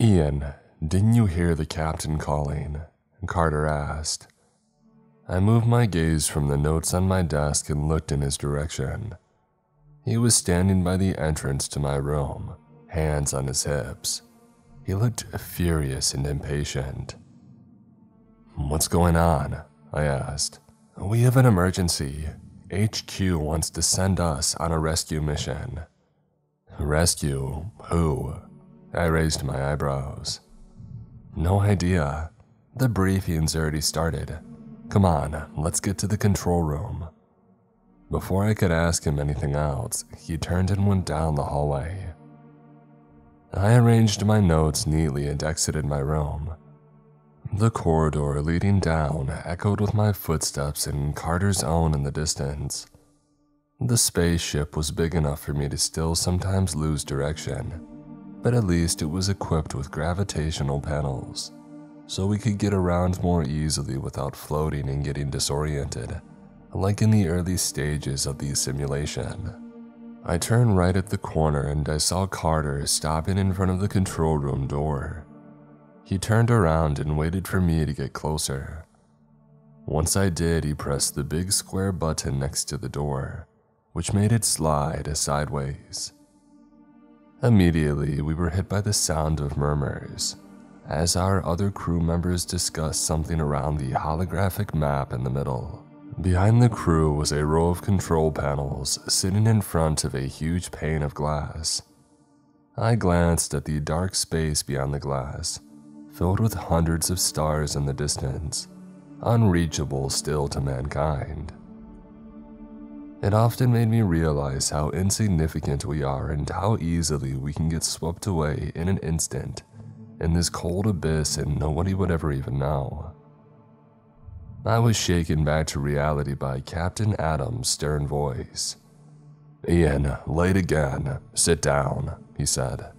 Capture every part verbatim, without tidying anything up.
"Ian, didn't you hear the captain calling?" Carter asked. I moved my gaze from the notes on my desk and looked in his direction. He was standing by the entrance to my room, hands on his hips. He looked furious and impatient. "What's going on?" I asked. "We have an emergency. H Q wants to send us on a rescue mission." "Rescue? Who?" I raised my eyebrows. "No idea. The briefing's already started. Come on, let's get to the control room." Before I could ask him anything else, he turned and went down the hallway. I arranged my notes neatly and exited my room. The corridor leading down echoed with my footsteps and Carter's own in the distance. The spaceship was big enough for me to still sometimes lose direction, but at least it was equipped with gravitational panels, so we could get around more easily without floating and getting disoriented, like in the early stages of the simulation. I turned right at the corner and I saw Carter stopping in front of the control room door. He turned around and waited for me to get closer. Once I did, he pressed the big square button next to the door, which made it slide sideways. Immediately, we were hit by the sound of murmurs, as our other crew members discussed something around the holographic map in the middle. Behind the crew was a row of control panels sitting in front of a huge pane of glass. I glanced at the dark space beyond the glass, filled with hundreds of stars in the distance, unreachable still to mankind. It often made me realize how insignificant we are and how easily we can get swept away in an instant in this cold abyss and nobody would ever even know. I was shaken back to reality by Captain Adams' stern voice. "Ian, late again. Sit down," he said.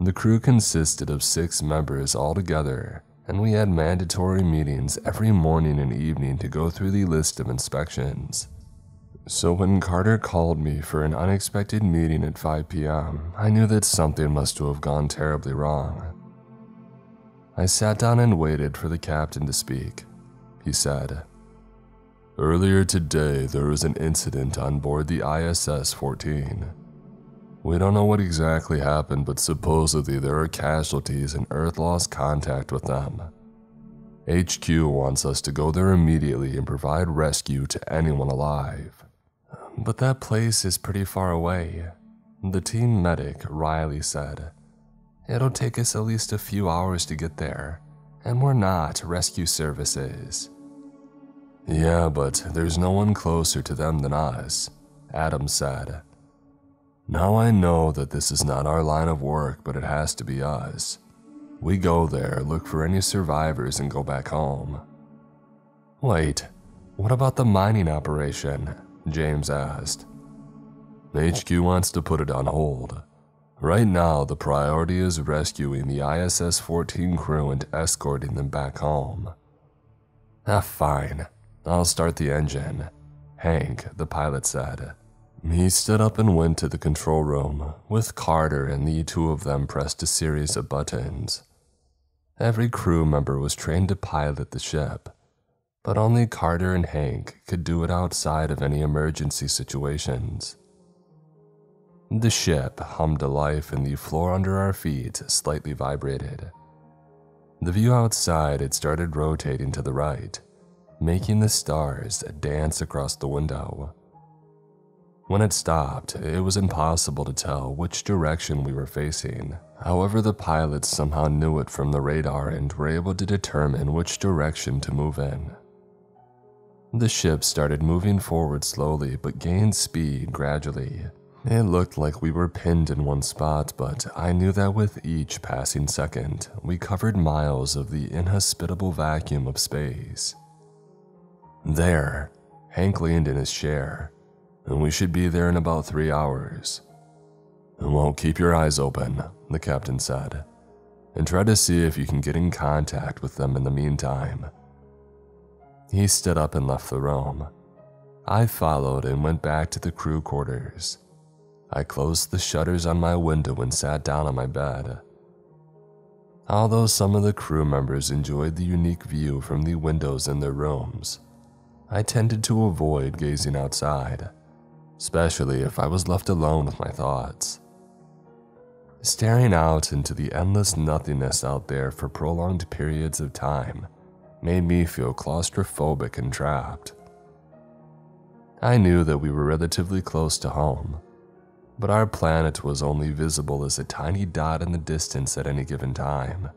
The crew consisted of six members altogether, and we had mandatory meetings every morning and evening to go through the list of inspections. So when Carter called me for an unexpected meeting at five p m, I knew that something must have gone terribly wrong. I sat down and waited for the captain to speak. He said, "Earlier today, there was an incident on board the I S S fourteen. We don't know what exactly happened, but supposedly there are casualties and Earth lost contact with them. H Q wants us to go there immediately and provide rescue to anyone alive." "But that place is pretty far away," the team medic, Riley, said. "It'll take us at least a few hours to get there, and we're not rescue services." "Yeah, but there's no one closer to them than us," Adam said. "Now I know that this is not our line of work, but it has to be us. We go there, look for any survivors, and go back home." "Wait, what about the mining operation?" James asked. "H Q wants to put it on hold. Right now, the priority is rescuing the I S S fourteen crew and escorting them back home." "Ah, fine. I'll start the engine," Hank, the pilot, said. He stood up and went to the control room, with Carter and the two of them pressed a series of buttons. Every crew member was trained to pilot the ship, but only Carter and Hank could do it outside of any emergency situations. The ship hummed to life and the floor under our feet slightly vibrated. The view outside had started rotating to the right, making the stars dance across the window. When it stopped, it was impossible to tell which direction we were facing. However, the pilots somehow knew it from the radar and were able to determine which direction to move in. The ship started moving forward slowly but gained speed gradually. It looked like we were pinned in one spot, but I knew that with each passing second, we covered miles of the inhospitable vacuum of space. "There," Hank leaned in his chair. "We should be there in about three hours. Well, keep your eyes open," the captain said, "and try to see if you can get in contact with them in the meantime." He stood up and left the room. I followed and went back to the crew quarters. I closed the shutters on my window and sat down on my bed. although some of the crew members enjoyed the unique view from the windows in their rooms. I tended to avoid gazing outside, especially if I was left alone with my thoughts. Staring out into the endless nothingness out there for prolonged periods of time made me feel claustrophobic and trapped. I knew that we were relatively close to home, but our planet was only visible as a tiny dot in the distance at any given time,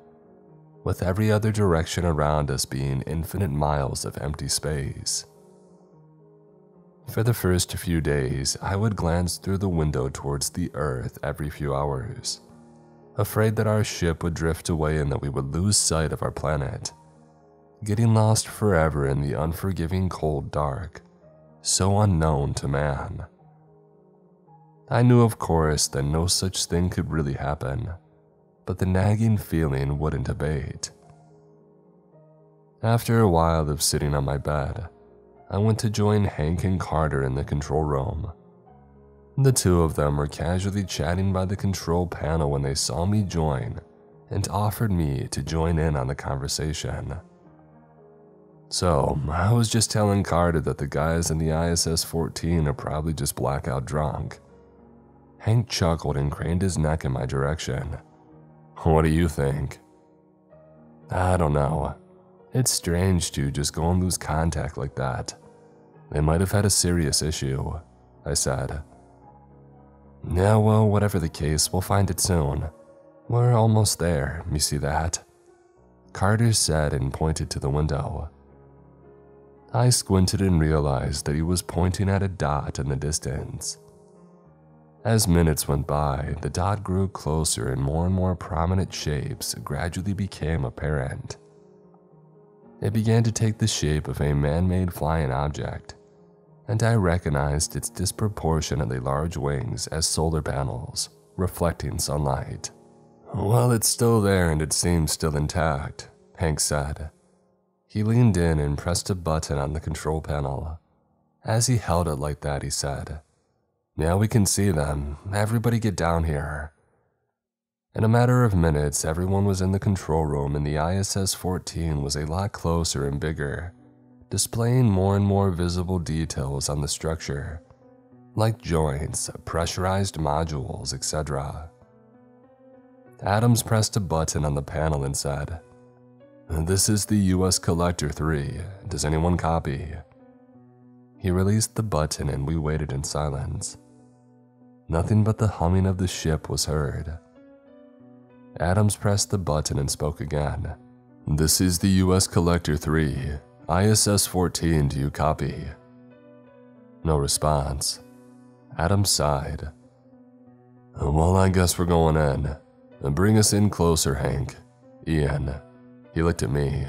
with every other direction around us being infinite miles of empty space. For the first few days, I would glance through the window towards the Earth every few hours, afraid that our ship would drift away and that we would lose sight of our planet, getting lost forever in the unforgiving cold dark, so unknown to man. I knew, of course, that no such thing could really happen, but the nagging feeling wouldn't abate. After a while of sitting on my bed, I went to join Hank and Carter in the control room. The two of them were casually chatting by the control panel when they saw me join and offered me to join in on the conversation. So, I was just telling Carter that the guys in the I S S fourteen are probably just blackout drunk. Hank chuckled and craned his neck in my direction. What do you think? I don't know. It's strange to just go and lose contact like that. They might have had a serious issue, I said. Yeah, well, whatever the case, we'll find it soon. We're almost there, you see that? Carter said and pointed to the window. I squinted and realized that he was pointing at a dot in the distance. As minutes went by, the dot grew closer and more and more prominent shapes gradually became apparent. It began to take the shape of a man-made flying object, and I recognized its disproportionately large wings as solar panels, reflecting sunlight. Well, it's still there and it seems still intact, Hank said. He leaned in and pressed a button on the control panel. As he held it like that, he said, "Now we can see them. Everybody get down here." In a matter of minutes, everyone was in the control room and the I S S fourteen was a lot closer and bigger, displaying more and more visible details on the structure, like joints, pressurized modules, et cetera. Adams pressed a button on the panel and said, "This is the U S Collector three. Does anyone copy?" He released the button and we waited in silence. Nothing but the humming of the ship was heard. Adams pressed the button and spoke again. "This is the U S Collector three. I S S fourteen, do you copy?" No response. Adams sighed. "Well, I guess we're going in. Bring us in closer, Hank. Ian." He looked at me.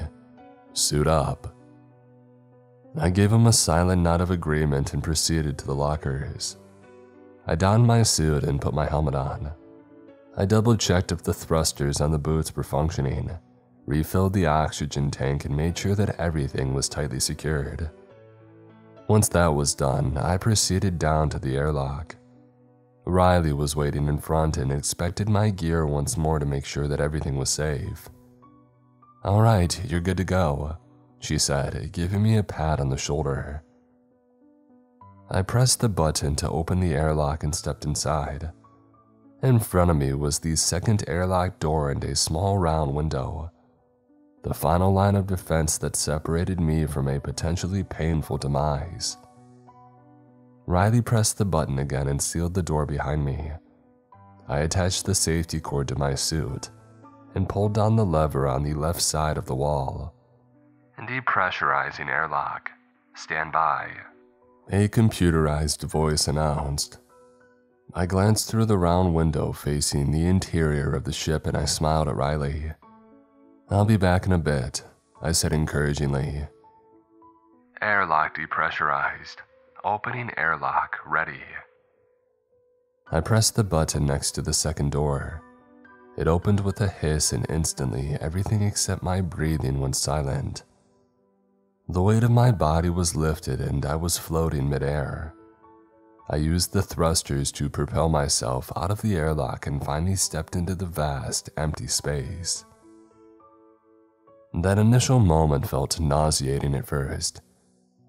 "Suit up." I gave him a silent nod of agreement and proceeded to the lockers. I donned my suit and put my helmet on. I double-checked if the thrusters on the boots were functioning, refilled the oxygen tank, and made sure that everything was tightly secured. Once that was done, I proceeded down to the airlock. Riley was waiting in front and inspected my gear once more to make sure that everything was safe. "All right, you're good to go," she said, giving me a pat on the shoulder. I pressed the button to open the airlock and stepped inside. In front of me was the second airlock door and a small round window, the final line of defense that separated me from a potentially painful demise. Riley pressed the button again and sealed the door behind me. I attached the safety cord to my suit and pulled down the lever on the left side of the wall. "Depressurizing airlock. Stand by," a computerized voice announced. I glanced through the round window facing the interior of the ship and I smiled at Riley. "I'll be back in a bit," I said encouragingly. "Airlock depressurized. Opening airlock ready." I pressed the button next to the second door. It opened with a hiss and instantly everything except my breathing went silent. The weight of my body was lifted and I was floating midair. I used the thrusters to propel myself out of the airlock and finally stepped into the vast, empty space. That initial moment felt nauseating at first,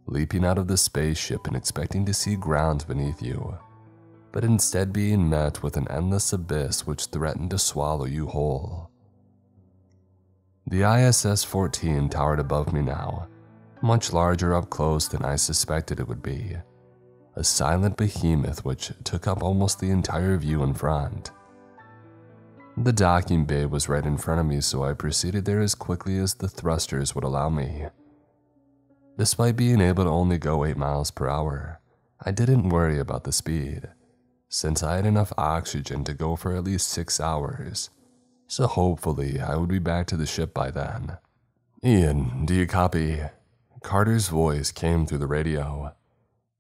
leaping out of the spaceship and expecting to see ground beneath you, but instead being met with an endless abyss which threatened to swallow you whole. The I S S fourteen towered above me now, much larger up close than I suspected it would be, a silent behemoth which took up almost the entire view in front. The docking bay was right in front of me, so I proceeded there as quickly as the thrusters would allow me. Despite being able to only go eight miles per hour, I didn't worry about the speed, since I had enough oxygen to go for at least six hours, so hopefully I would be back to the ship by then. "Ian, do you copy?" Carter's voice came through the radio.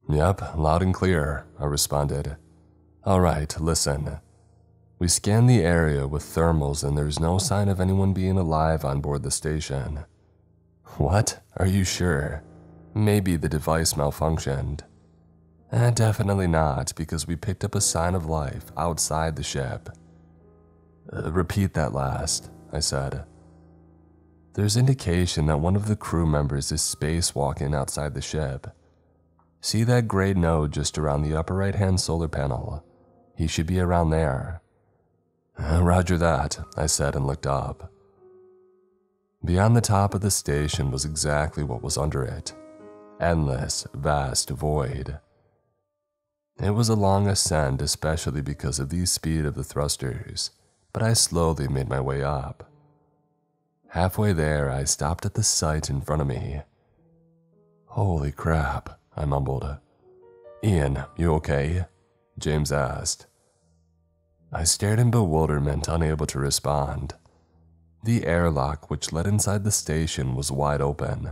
"Yep, loud and clear," I responded. "All right, listen." We scanned the area with thermals and there's no sign of anyone being alive on board the station. "What? Are you sure? Maybe the device malfunctioned." Eh, definitely not, because we picked up a sign of life outside the ship. Uh, "Repeat that last," I said. "There's indication that one of the crew members is spacewalking outside the ship. See that gray node just around the upper right-hand solar panel? He should be around there." "Roger that," I said and looked up. Beyond the top of the station was exactly what was under it. Endless, vast void. It was a long ascent, especially because of the speed of the thrusters, but I slowly made my way up. Halfway there, I stopped at the sight in front of me. "Holy crap," I mumbled. "Ian, you okay?" James asked. I stared in bewilderment, unable to respond. The airlock which led inside the station was wide open.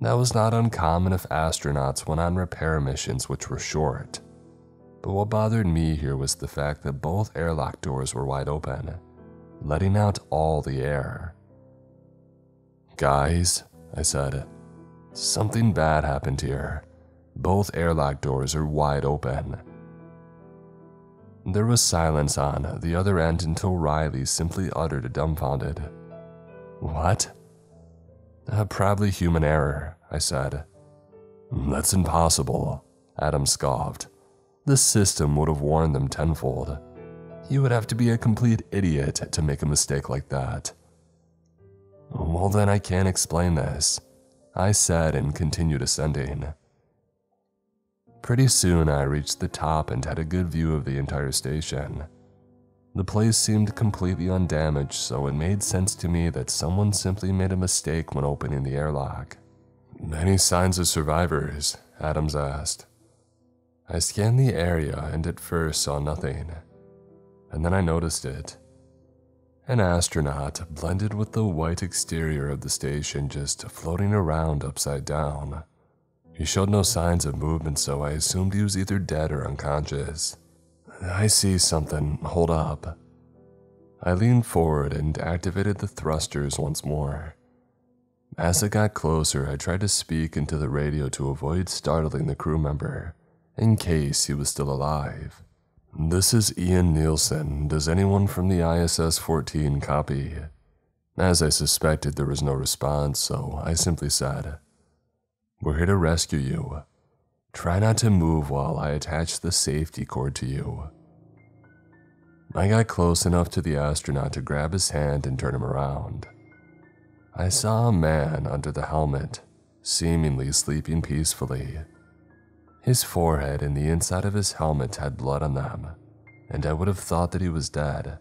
That was not uncommon if astronauts went on repair missions which were short. But what bothered me here was the fact that both airlock doors were wide open, letting out all the air. "Guys," I said, "something bad happened here. Both airlock doors are wide open." There was silence on the other end until Riley simply uttered a dumbfounded, "What?" Uh, "probably human error," I said. "That's impossible," Adam scoffed. "The system would have warned them tenfold. You would have to be a complete idiot to make a mistake like that." "Well then, I can't explain this," I said and continued ascending. Pretty soon I reached the top and had a good view of the entire station. The place seemed completely undamaged, so it made sense to me that someone simply made a mistake when opening the airlock. "Any signs of survivors?" Adams asked. I scanned the area and at first saw nothing, and then I noticed it. An astronaut blended with the white exterior of the station, just floating around upside down. He showed no signs of movement, so I assumed he was either dead or unconscious. "I see something. Hold up." I leaned forward and activated the thrusters once more. As it got closer, I tried to speak into the radio to avoid startling the crew member, in case he was still alive. "This is Ian Nielsen. Does anyone from the I S S fourteen copy?" As I suspected, there was no response, so I simply said, "We're here to rescue you. Try not to move while I attach the safety cord to you." I got close enough to the astronaut to grab his hand and turn him around. I saw a man under the helmet, seemingly sleeping peacefully. His forehead and the inside of his helmet had blood on them, and I would have thought that he was dead,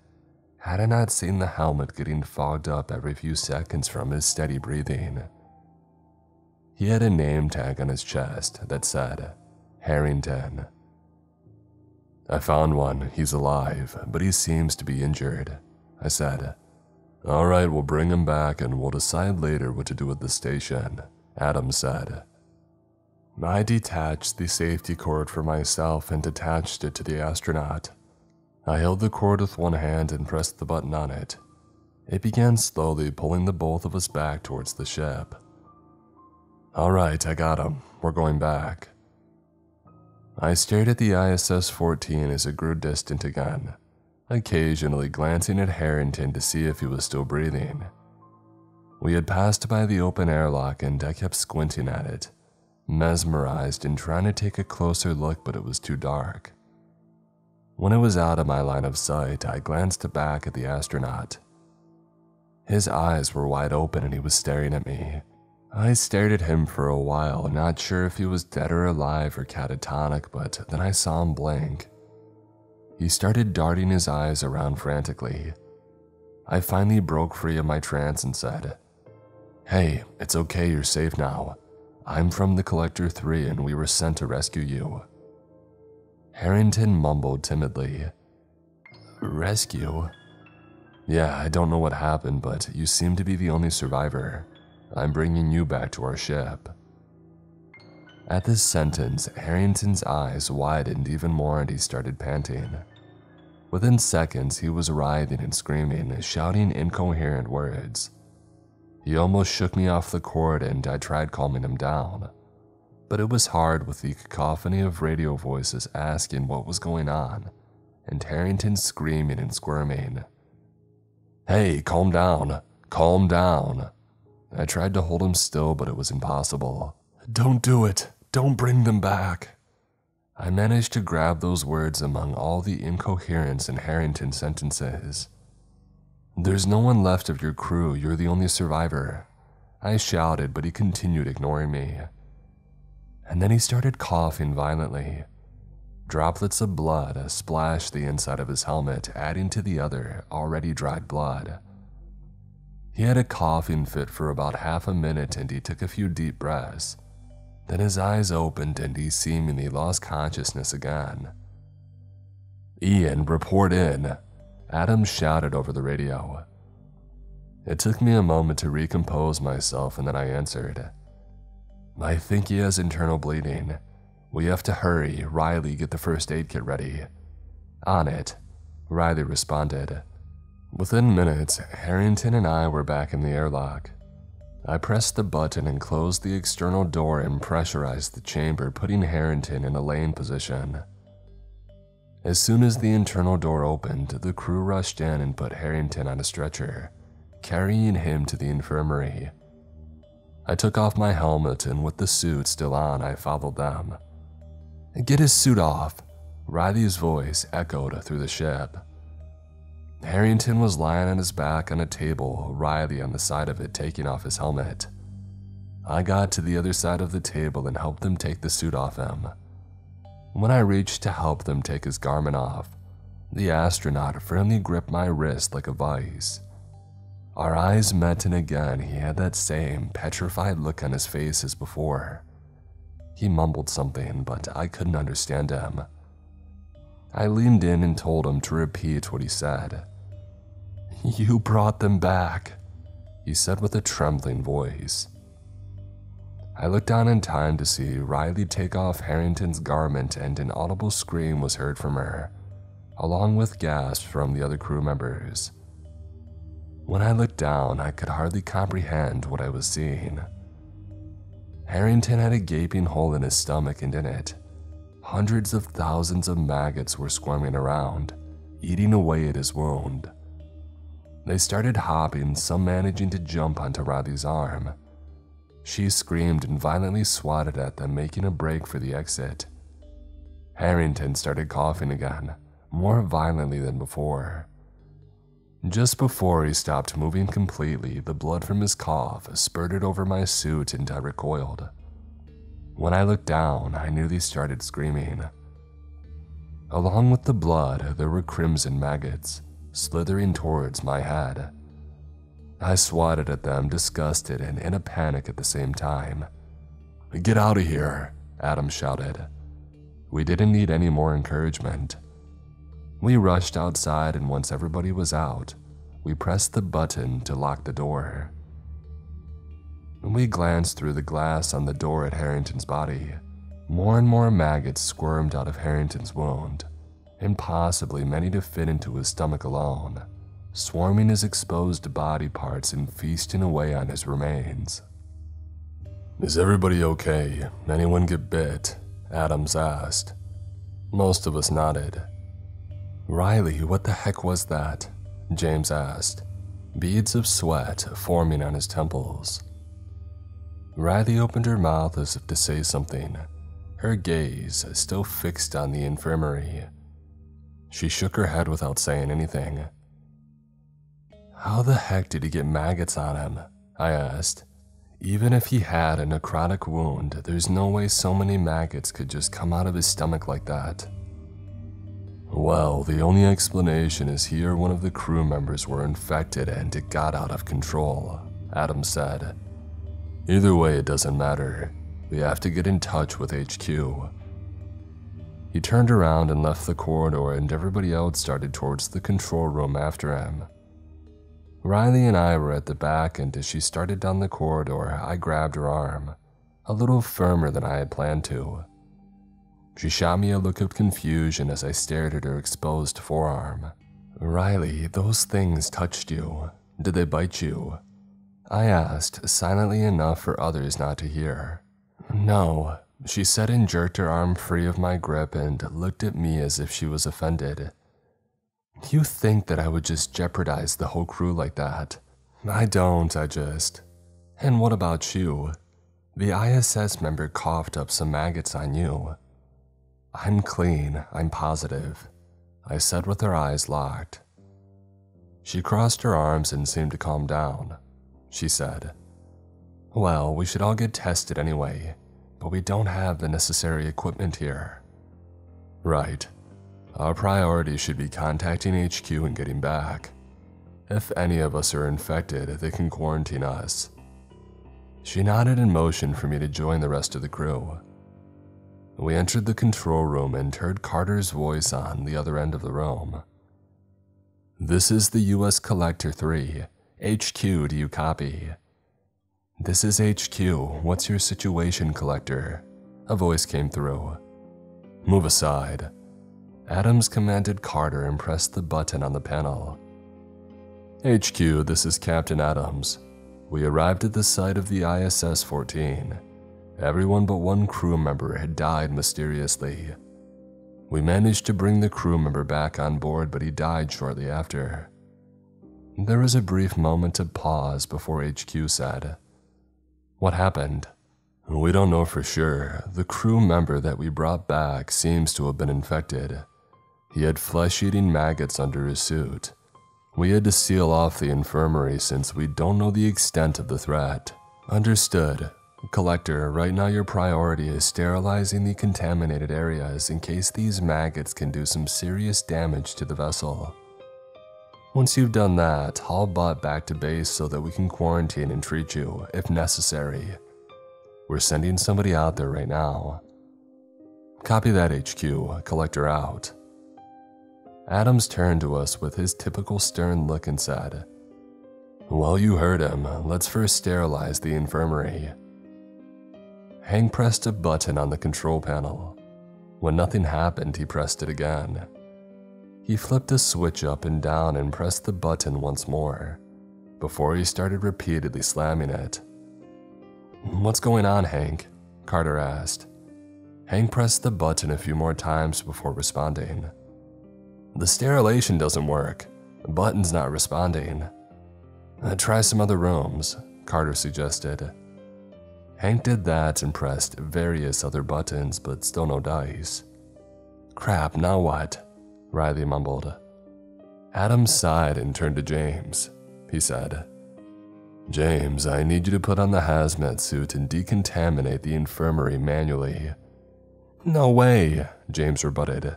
had I not seen the helmet getting fogged up every few seconds from his steady breathing. He had a name tag on his chest that said, "Harrington." "I found one. He's alive, but he seems to be injured," I said. "All right, we'll bring him back and we'll decide later what to do with the station," Adam said. I detached the safety cord for myself and attached it to the astronaut. I held the cord with one hand and pressed the button on it. It began slowly pulling the both of us back towards the ship. "All right, I got him. We're going back." I stared at the I S S fourteen as it grew distant again, occasionally glancing at Harrington to see if he was still breathing. We had passed by the open airlock and I kept squinting at it, mesmerized and trying to take a closer look, but it was too dark. When it was out of my line of sight, I glanced back at the astronaut. His eyes were wide open and he was staring at me. I stared at him for a while, not sure if he was dead or alive or catatonic, but then I saw him blink. He started darting his eyes around frantically. I finally broke free of my trance and said, "Hey, it's okay, you're safe now. I'm from the Collector three and we were sent to rescue you." Harrington mumbled timidly, "Rescue? Yeah, I don't know what happened, but you seem to be the only survivor. I'm bringing you back to our ship." At this sentence, Harrington's eyes widened even more and he started panting. Within seconds, he was writhing and screaming, shouting incoherent words. He almost shook me off the cord and I tried calming him down, but it was hard with the cacophony of radio voices asking what was going on and Harrington screaming and squirming. "Hey, calm down, calm down." I tried to hold him still, but it was impossible. "Don't do it, don't bring them back." I managed to grab those words among all the incoherence in Harrington's sentences. "There's no one left of your crew, you're the only survivor," I shouted, but he continued ignoring me. And then he started coughing violently. Droplets of blood splashed the inside of his helmet, adding to the other already dried blood. He had a coughing fit for about half a minute and he took a few deep breaths. Then his eyes opened and he seemingly lost consciousness again. "Ian, report in," Adams shouted over the radio. It took me a moment to recompose myself and then I answered, "I think he has internal bleeding. We have to hurry. Riley, get the first aid kit ready." "On it," Riley responded. Within minutes, Harrington and I were back in the airlock. I pressed the button and closed the external door and pressurized the chamber, putting Harrington in a laying position. As soon as the internal door opened, the crew rushed in and put Harrington on a stretcher, carrying him to the infirmary. I took off my helmet and with the suit still on, I followed them. "Get his suit off," Riley's voice echoed through the ship. Harrington was lying on his back on a table, Riley on the side of it taking off his helmet. I got to the other side of the table and helped them take the suit off him. When I reached to help them take his garment off, the astronaut firmly gripped my wrist like a vice. Our eyes met and again he had that same petrified look on his face as before. He mumbled something, but I couldn't understand him. I leaned in and told him to repeat what he said. "You brought them back," he said with a trembling voice. I looked down in time to see Riley take off Harrington's garment and an audible scream was heard from her, along with gasps from the other crew members. When I looked down, I could hardly comprehend what I was seeing. Harrington had a gaping hole in his stomach and in it, hundreds of thousands of maggots were squirming around, eating away at his wound. They started hopping, some managing to jump onto Riley's arm. She screamed and violently swatted at them, making a break for the exit. Harrington started coughing again, more violently than before. Just before he stopped moving completely, the blood from his cough spurted over my suit and I recoiled. When I looked down, I nearly started screaming. Along with the blood, there were crimson maggots, slithering towards my head. I swatted at them, disgusted and in a panic at the same time. "Get out of here," Adam shouted. We didn't need any more encouragement. We rushed outside and once everybody was out, we pressed the button to lock the door. We glanced through the glass on the door at Harrington's body. More and more maggots squirmed out of Harrington's wound, and possibly many to fit into his stomach alone, swarming his exposed body parts and feasting away on his remains. "Is everybody okay? Anyone get bit?" Adams asked. Most of us nodded. "Riley, what the heck was that?" James asked. beads of sweat forming on his temples. Riley opened her mouth as if to say something, her gaze still fixed on the infirmary. She shook her head without saying anything. "How the heck did he get maggots on him?" I asked. "Even if he had a necrotic wound, there's no way so many maggots could just come out of his stomach like that." "Well, the only explanation is he or one of the crew members were infected and it got out of control," Adam said. "Either way, it doesn't matter. We have to get in touch with H Q." He turned around and left the corridor, and everybody else started towards the control room after him. Riley and I were at the back, and as she started down the corridor, I grabbed her arm, a little firmer than I had planned to. She shot me a look of confusion as I stared at her exposed forearm. "Riley, those things touched you. Did they bite you?" I asked, silently enough for others not to hear. "No," she said, and jerked her arm free of my grip and looked at me as if she was offended. "You think that I would just jeopardize the whole crew like that?" "I don't, I just..." "And what about you? The I S S member coughed up some maggots on you." "I'm clean, I'm positive," I said with her eyes locked. She crossed her arms and seemed to calm down. She said, "Well, we should all get tested anyway, but we don't have the necessary equipment here." "Right. Our priority should be contacting H Q and getting back. If any of us are infected, they can quarantine us." She nodded and motioned for me to join the rest of the crew. We entered the control room and heard Carter's voice on the other end of the room. "This is the U S Collector three. H Q, do you copy?" "This is H Q. What's your situation, Collector?" a voice came through. "Move aside." Adams commanded Carter and pressed the button on the panel. "H Q, this is Captain Adams. We arrived at the site of the I S S fourteen. Everyone but one crew member had died mysteriously. We managed to bring the crew member back on board, but he died shortly after." There was a brief moment of pause before H Q said, "What happened?" "We don't know for sure. The crew member that we brought back seems to have been infected. He had flesh-eating maggots under his suit. We had to seal off the infirmary since we don't know the extent of the threat." "Understood. Collector, right now your priority is sterilizing the contaminated areas in case these maggots can do some serious damage to the vessel. Once you've done that, haul butt back to base so that we can quarantine and treat you, if necessary. We're sending somebody out there right now." "Copy that, H Q. Collector out." Adams turned to us with his typical stern look and said, "Well, you heard him. Let's first sterilize the infirmary." Hank pressed a button on the control panel. When nothing happened, he pressed it again. He flipped a switch up and down and pressed the button once more, before he started repeatedly slamming it. "What's going on, Hank?" Carter asked. Hank pressed the button a few more times before responding. "The sterilization doesn't work. The button's not responding." Uh, "Try some other rooms," Carter suggested. Hank did that and pressed various other buttons, but still no dice. "Crap, now what?" Riley mumbled. Adams sighed and turned to James. He said, "James, I need you to put on the hazmat suit and decontaminate the infirmary manually." "No way," James rebutted.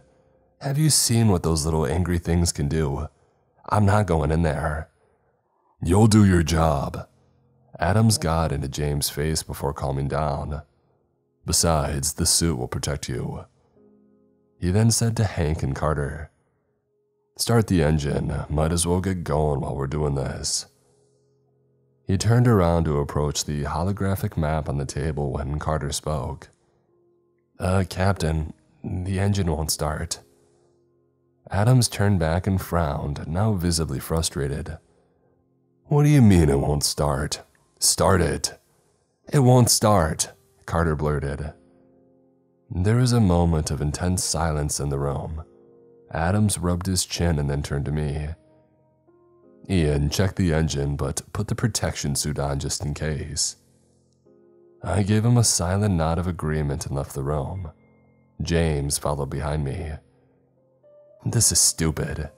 "Have you seen what those little angry things can do? I'm not going in there." "You'll do your job." Adams got into James' face before calming down. "Besides, the suit will protect you." He then said to Hank and Carter, "Start the engine, might as well get going while we're doing this." He turned around to approach the holographic map on the table when Carter spoke. Uh, Captain, the engine won't start." Adams turned back and frowned, now visibly frustrated. "What do you mean it won't start? Start it." "It won't start," Carter blurted. There was a moment of intense silence in the room. Adams rubbed his chin and then turned to me. Ian checked the engine but put the protection suit on just in case. I gave him a silent nod of agreement and left the room. James followed behind me. This is stupid.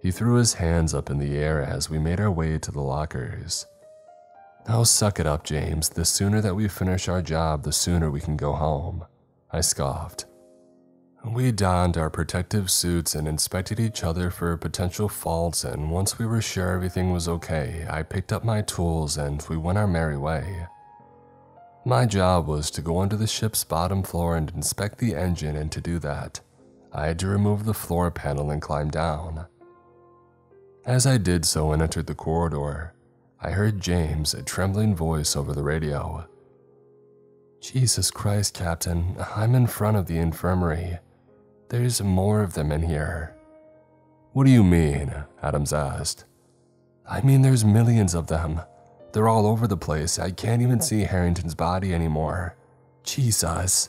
He threw his hands up in the air as we made our way to the lockers. Oh, suck it up, James. The sooner that we finish our job, the sooner we can go home, I scoffed. We donned our protective suits and inspected each other for potential faults, and once we were sure everything was okay, I picked up my tools and we went our merry way. My job was to go under the ship's bottom floor and inspect the engine, and to do that, I had to remove the floor panel and climb down. As I did so and entered the corridor, I heard James' trembling voice over the radio. Jesus Christ, Captain, I'm in front of the infirmary. There's more of them in here. What do you mean? Adams asked. I mean, there's millions of them. They're all over the place. I can't even see Harrington's body anymore. Jesus.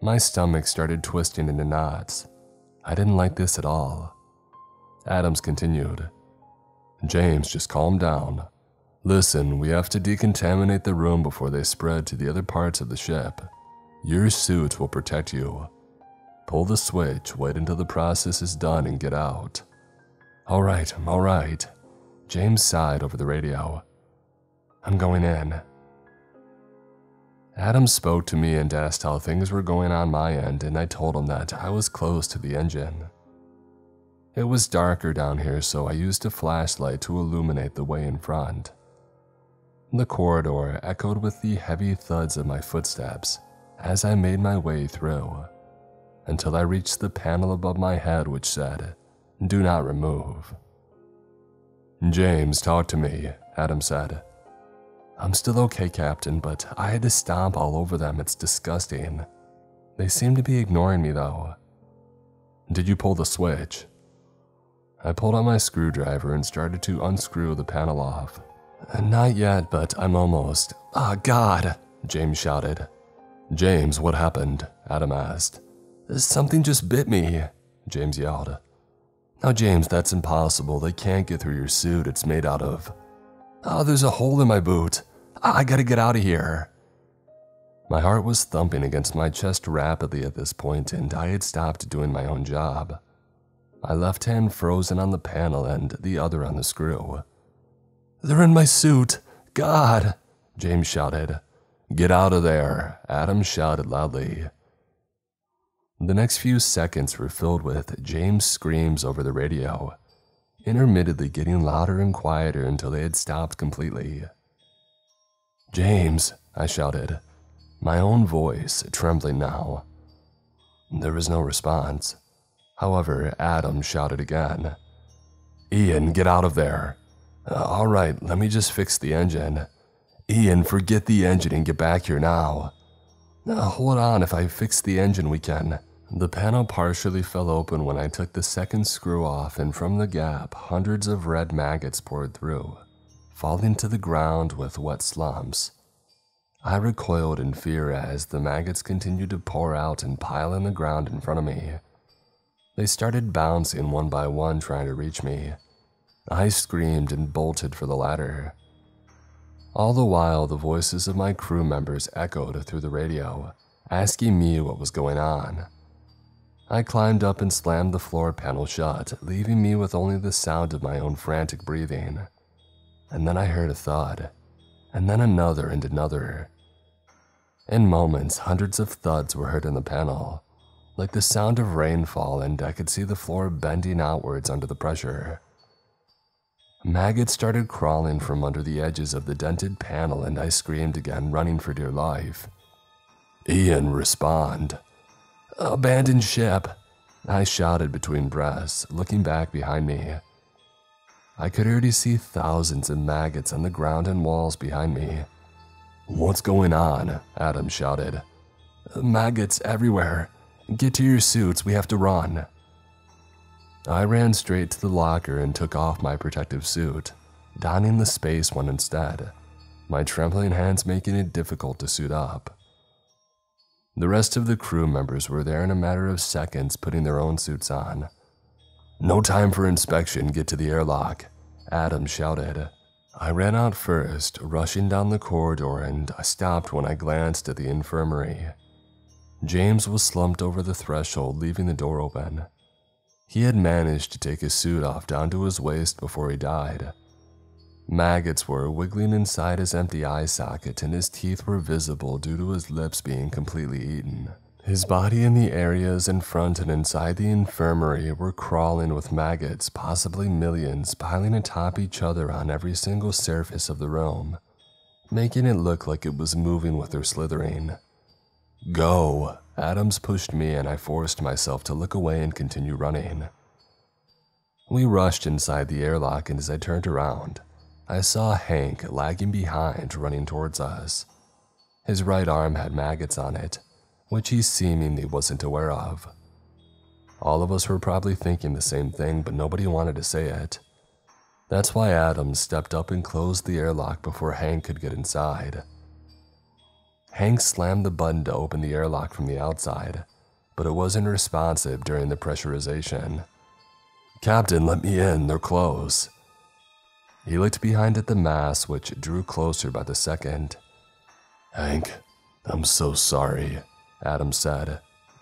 My stomach started twisting into knots. I didn't like this at all. Adams continued. James, just calm down. Listen, we have to decontaminate the room before they spread to the other parts of the ship. Your suit will protect you. Pull the switch, wait until the process is done, and get out. All right, all right. James sighed over the radio. I'm going in. Adam spoke to me and asked how things were going on my end, and I told him that I was close to the engine. It was darker down here, so I used a flashlight to illuminate the way in front. The corridor echoed with the heavy thuds of my footsteps as I made my way through, until I reached the panel above my head which said, "Do not remove." James, talk to me, Adam said. I'm still okay, Captain, but I had to stomp all over them. It's disgusting. They seem to be ignoring me, though. Did you pull the switch? I pulled out my screwdriver and started to unscrew the panel off. Not yet, but I'm almost. Ah, God, James shouted. James, what happened? Adam asked. Something just bit me, James yelled. Now, James, that's impossible. They can't get through your suit. It's made out of... Oh, there's a hole in my boot. I gotta get out of here. My heart was thumping against my chest rapidly at this point, and I had stopped doing my own job. My left hand frozen on the panel and the other on the screw. They're in my suit. God, James shouted. Get out of there, Adam shouted loudly. The next few seconds were filled with James' screams over the radio, intermittently getting louder and quieter until they had stopped completely. James, I shouted, my own voice trembling now. There was no response. However, Adam shouted again. Ian, get out of there. Uh, all right, let me just fix the engine. Ian, forget the engine and get back here now. Uh, hold on, if I fix the engine, we can... The panel partially fell open when I took the second screw off, and from the gap, hundreds of red maggots poured through, falling to the ground with wet slumps. I recoiled in fear as the maggots continued to pour out and pile on the ground in front of me. They started bouncing one by one, trying to reach me. I screamed and bolted for the ladder. All the while, the voices of my crew members echoed through the radio, asking me what was going on. I climbed up and slammed the floor panel shut, leaving me with only the sound of my own frantic breathing. And then I heard a thud, and then another and another. In moments, hundreds of thuds were heard in the panel, like the sound of rainfall, and I could see the floor bending outwards under the pressure. Maggots started crawling from under the edges of the dented panel, and I screamed again, running for dear life. Ian, respond. Abandoned ship, I shouted between breaths, looking back behind me. I could already see thousands of maggots on the ground and walls behind me. What's going on? Adam shouted. Maggots everywhere. Get to your suits, we have to run. I ran straight to the locker and took off my protective suit, donning the space one instead, my trembling hands making it difficult to suit up. The rest of the crew members were there in a matter of seconds, putting their own suits on. No time for inspection, get to the airlock. Adam shouted. I ran out first, rushing down the corridor, and I stopped when I glanced at the infirmary. James was slumped over the threshold, leaving the door open. He had managed to take his suit off down to his waist before he died. Maggots were wiggling inside his empty eye socket, and his teeth were visible due to his lips being completely eaten. His body and the areas in front and inside the infirmary were crawling with maggots, possibly millions, piling atop each other on every single surface of the room, making it look like it was moving with their slithering. Go! Adams pushed me, and I forced myself to look away and continue running. We rushed inside the airlock, and as I turned around, I saw Hank lagging behind, running towards us. His right arm had maggots on it, which he seemingly wasn't aware of. All of us were probably thinking the same thing, but nobody wanted to say it. That's why Adams stepped up and closed the airlock before Hank could get inside. Hank slammed the button to open the airlock from the outside, but it wasn't responsive during the pressurization. "Captain, let me in, they're closed." He looked behind at the mass, which drew closer by the second. "Hank, I'm so sorry," Adam said.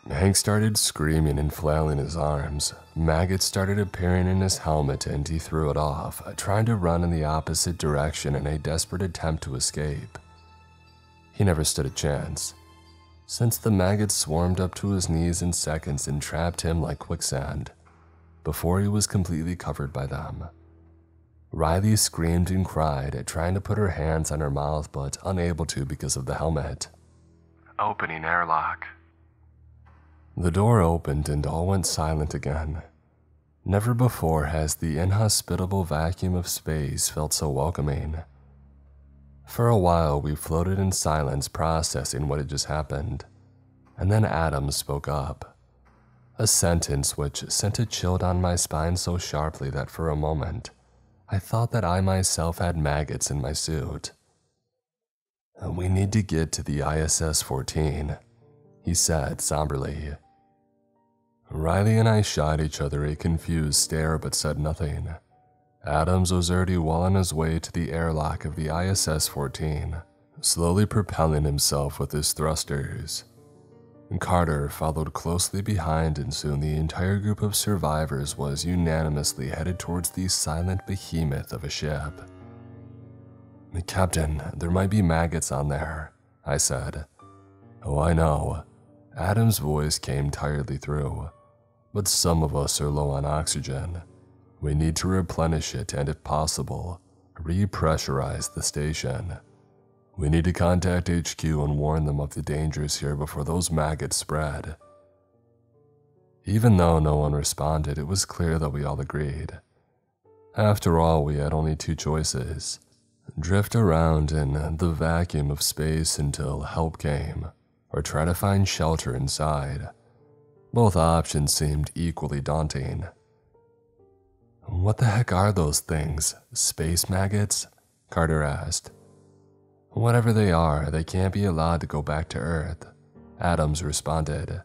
Hank started screaming and flailing his arms. Maggots started appearing in his helmet, and he threw it off, trying to run in the opposite direction in a desperate attempt to escape. He never stood a chance, since the maggots swarmed up to his knees in seconds and trapped him like quicksand, before he was completely covered by them. Riley screamed and cried, trying to put her hands on her mouth, but unable to because of the helmet. Opening airlock. The door opened and all went silent again. Never before has the inhospitable vacuum of space felt so welcoming. For a while, we floated in silence, processing what had just happened, and then Adam spoke up. A sentence which sent a chill down my spine so sharply that for a moment, I thought that I myself had maggots in my suit. "We need to get to the I S S fourteen, he said somberly. Riley and I shot each other a confused stare but said nothing. Adams was already well on his way to the airlock of the I S S fourteen, slowly propelling himself with his thrusters. Carter followed closely behind, and soon the entire group of survivors was unanimously headed towards the silent behemoth of a ship. "Captain, there might be maggots on there," I said. "Oh, I know." Adam's voice came tiredly through. "But some of us are low on oxygen. We need to replenish it and, if possible, repressurize the station. We need to contact H Q and warn them of the dangers here before those maggots spread." Even though no one responded, it was clear that we all agreed. After all, we had only two choices. Drift around in the vacuum of space until help came, or try to find shelter inside. Both options seemed equally daunting. "What the heck are those things? Space maggots?" Carter asked. "Whatever they are, they can't be allowed to go back to Earth," Adams responded.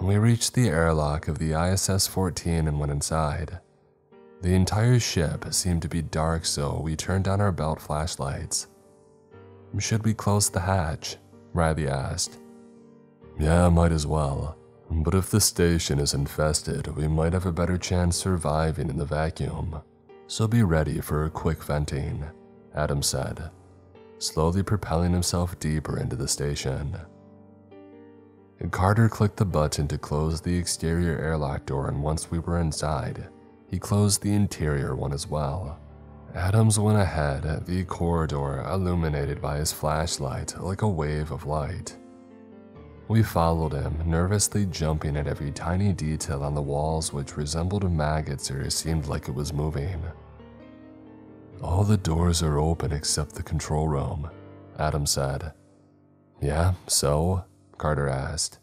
We reached the airlock of the I S S fourteen and went inside. The entire ship seemed to be dark, so we turned on our belt flashlights. "Should we close the hatch?" Riley asked. "Yeah, might as well. But if the station is infested, we might have a better chance surviving in the vacuum. So be ready for a quick venting," Adam said, slowly propelling himself deeper into the station. Carter clicked the button to close the exterior airlock door, and once we were inside, he closed the interior one as well. Adams went ahead, the corridor illuminated by his flashlight like a wave of light. We followed him, nervously jumping at every tiny detail on the walls which resembled maggots or seemed like it was moving. "All the doors are open except the control room," Adam said. "Yeah, so?" Carter asked.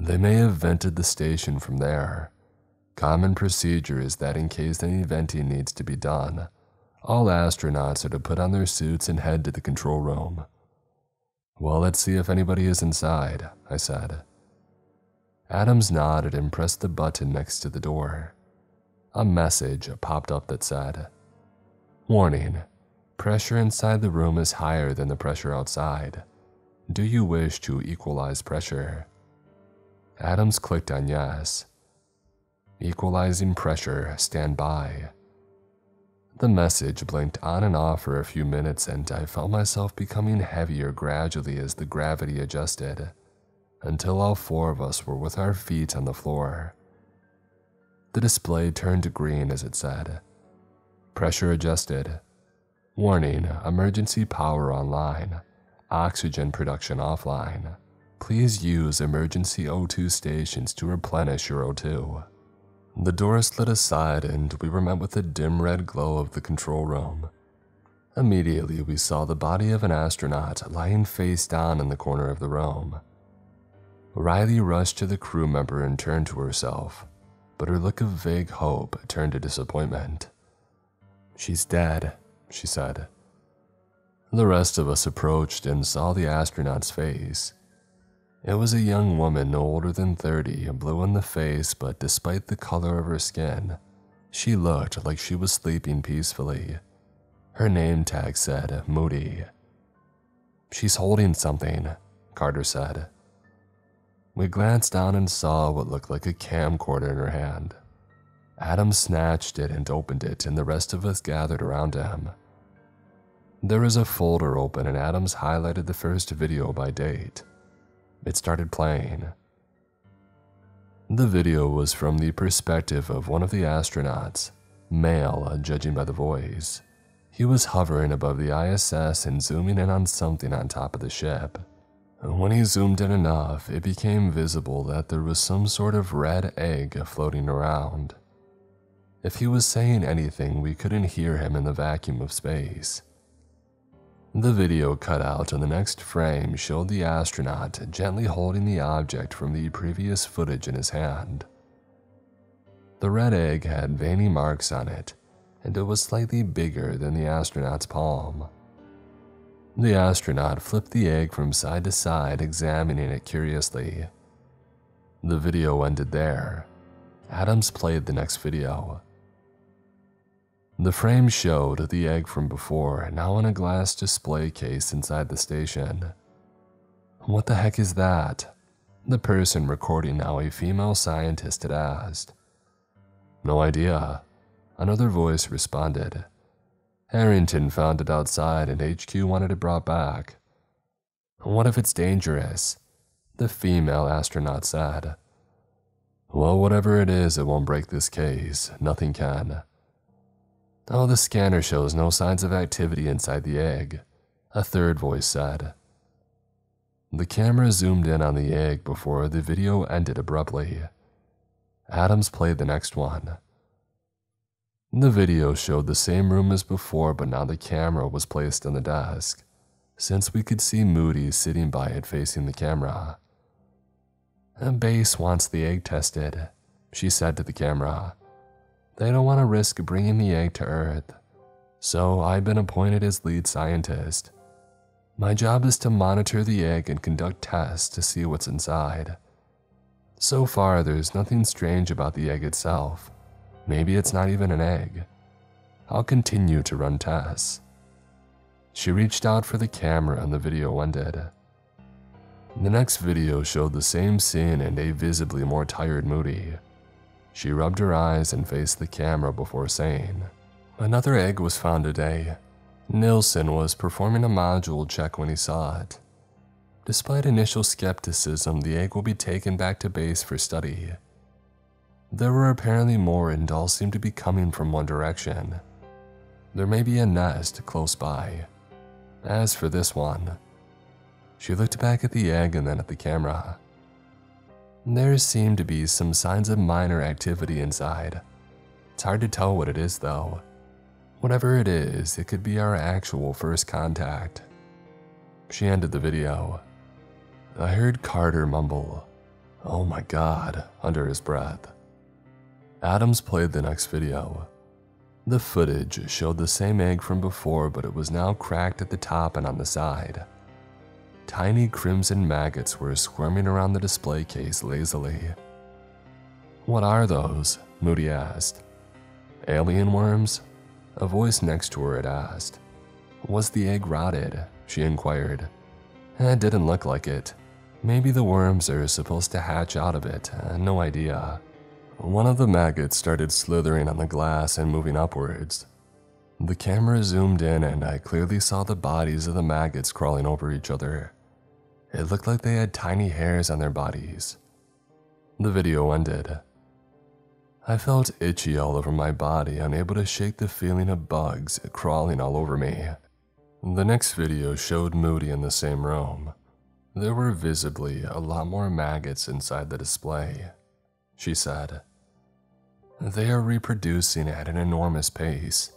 "They may have vented the station from there. Common procedure is that in case any venting needs to be done, all astronauts are to put on their suits and head to the control room." "Well, let's see if anybody is inside," I said. Adams nodded and pressed the button next to the door. a message popped up that said, "Warning, pressure inside the room is higher than the pressure outside. Do you wish to equalize pressure?" Adams clicked on yes. "Equalizing pressure, stand by." The message blinked on and off for a few minutes, and I felt myself becoming heavier gradually as the gravity adjusted, until all four of us were with our feet on the floor. The display turned to green as it said, "Pressure adjusted. Warning, emergency power online. Oxygen production offline. Please use emergency O two stations to replenish your O two." The door slid aside and we were met with the dim red glow of the control room. Immediately we saw the body of an astronaut lying face down in the corner of the room. Riley rushed to the crew member and turned to herself, but her look of vague hope turned to disappointment. "She's dead," she said. The rest of us approached and saw the astronaut's face. It was a young woman no older than thirty, blue in the face, but despite the color of her skin, she looked like she was sleeping peacefully. Her name tag said Moody. "She's holding something," Carter said. We glanced down and saw what looked like a camcorder in her hand. Adam snatched it and opened it, and the rest of us gathered around him. There was a folder open, and Adams highlighted the first video by date. It started playing. The video was from the perspective of one of the astronauts, male, judging by the voice. He was hovering above the I S S and zooming in on something on top of the ship. When he zoomed in enough, it became visible that there was some sort of red egg floating around. If he was saying anything, we couldn't hear him in the vacuum of space. The video cut out in the next frame showed the astronaut gently holding the object from the previous footage in his hand. The red egg had veiny marks on it, and it was slightly bigger than the astronaut's palm. The astronaut flipped the egg from side to side, examining it curiously. The video ended there. Adams played the next video. The frame showed the egg from before, now in a glass display case inside the station. "What the heck is that?" the person recording, now a female scientist, had asked. "No idea," another voice responded. "Harrington found it outside and H Q wanted it brought back." "What if it's dangerous?" the female astronaut said. "Well, whatever it is, it won't break this case. Nothing can." "Oh, the scanner shows no signs of activity inside the egg," a third voice said. The camera zoomed in on the egg before the video ended abruptly. Adams played the next one. The video showed the same room as before, but now the camera was placed on the desk, since we could see Moody sitting by it facing the camera. "Base wants the egg tested," she said to the camera. "They don't want to risk bringing the egg to Earth, so I've been appointed as lead scientist. My job is to monitor the egg and conduct tests to see what's inside. So far, there's nothing strange about the egg itself. Maybe it's not even an egg. I'll continue to run tests." She reached out for the camera and the video ended. The next video showed the same scene and a visibly more tired Moody. She rubbed her eyes and faced the camera before saying, "Another egg was found today. Nielsen was performing a module check when he saw it. Despite initial skepticism, the egg will be taken back to base for study. There were apparently more and all seemed to be coming from one direction. There may be a nest close by. As for this one," she looked back at the egg and then at the camera, "there seem to be some signs of minor activity inside. It's hard to tell what it is, though. Whatever it is, it could be our actual first contact." She ended the video. I heard Carter mumble, "Oh my God," under his breath. Adams played the next video. The footage showed the same egg from before, but it was now cracked at the top and on the side. Tiny crimson maggots were squirming around the display case lazily. "What are those?" Moody asked. Alien worms? A voice next to her had asked. Was the egg rotted? She inquired. It didn't look like it. Maybe the worms are supposed to hatch out of it, no idea. One of the maggots started slithering on the glass and moving upwards. The camera zoomed in and I clearly saw the bodies of the maggots crawling over each other. It looked like they had tiny hairs on their bodies. The video ended. I felt itchy all over my body, unable to shake the feeling of bugs crawling all over me. The next video showed Moody in the same room. There were visibly a lot more maggots inside the display. She said, "They are reproducing at an enormous pace.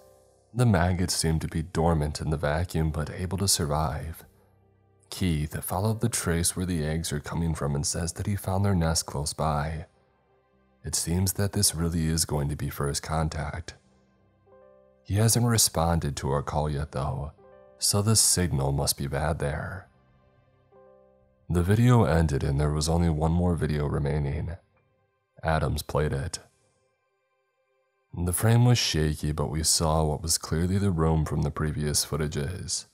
The maggots seem to be dormant in the vacuum but able to survive. Keith followed the trace where the eggs are coming from and says that he found their nest close by. It seems that this really is going to be first contact. He hasn't responded to our call yet though, so the signal must be bad there." The video ended and there was only one more video remaining. Adams played it. The frame was shaky, but we saw what was clearly the room from the previous footages.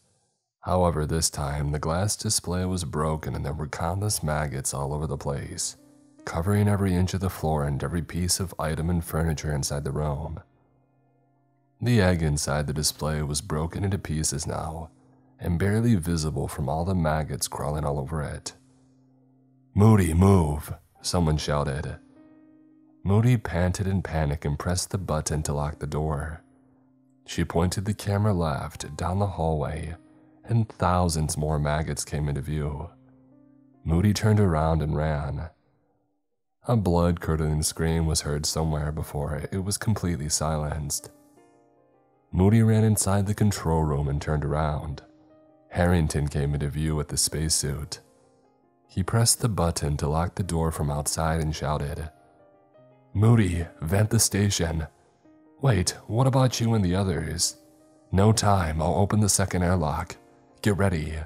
However, this time, the glass display was broken and there were countless maggots all over the place, covering every inch of the floor and every piece of item and furniture inside the room. The egg inside the display was broken into pieces now, and barely visible from all the maggots crawling all over it. "Moody, move!" someone shouted. Moody panted in panic and pressed the button to lock the door. She pointed the camera left, down the hallway, and thousands more maggots came into view. Moody turned around and ran. A blood-curdling scream was heard somewhere before it was completely silenced. Moody ran inside the control room and turned around. Harrington came into view with the spacesuit. He pressed the button to lock the door from outside and shouted, "Moody, vent the station. Wait, what about you and the others? No time, I'll open the second airlock. Get ready."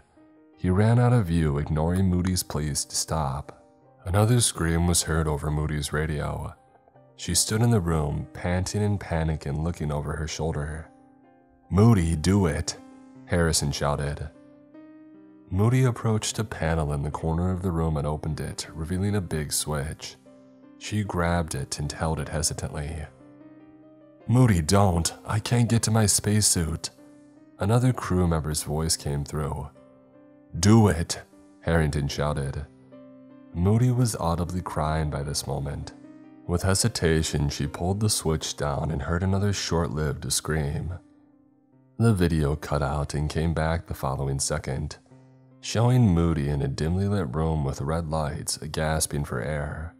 He ran out of view, ignoring Moody's pleas to stop. Another scream was heard over Moody's radio. She stood in the room, panting in panic and looking over her shoulder. "Moody, do it," Harrison shouted. Moody approached a panel in the corner of the room and opened it, revealing a big switch. She grabbed it and held it hesitantly. "Moody, don't! I can't get to my spacesuit!" Another crew member's voice came through. "Do it!" Harrington shouted. Moody was audibly crying by this moment. With hesitation, she pulled the switch down and heard another short-lived scream. The video cut out and came back the following second, showing Moody in a dimly lit room with red lights, gasping for air.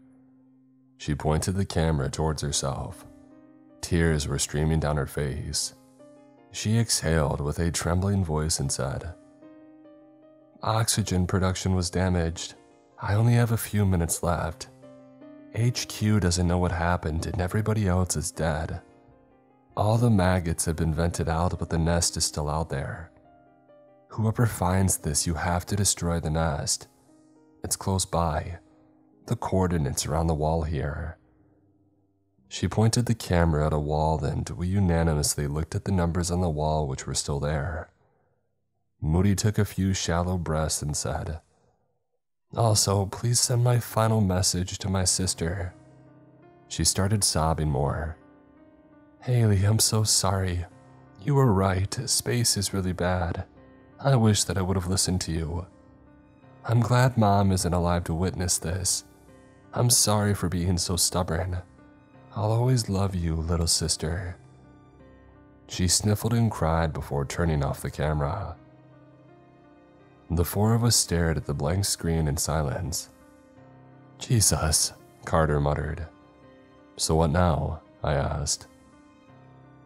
She pointed the camera towards herself. Tears were streaming down her face. She exhaled with a trembling voice and said, "Oxygen production was damaged. I only have a few minutes left. H Q doesn't know what happened and everybody else is dead. All the maggots have been vented out, but the nest is still out there. Whoever finds this, you have to destroy the nest. It's close by. The coordinates are on the wall here." She pointed the camera at a wall and we unanimously looked at the numbers on the wall which were still there. Moody took a few shallow breaths and said, "Also, please send my final message to my sister." She started sobbing more. "Haley, I'm so sorry. You were right, space is really bad. I wish that I would have listened to you. I'm glad Mom isn't alive to witness this. I'm sorry for being so stubborn. I'll always love you, little sister." She sniffled and cried before turning off the camera. The four of us stared at the blank screen in silence. "Jesus," Carter muttered. "So what now?" I asked.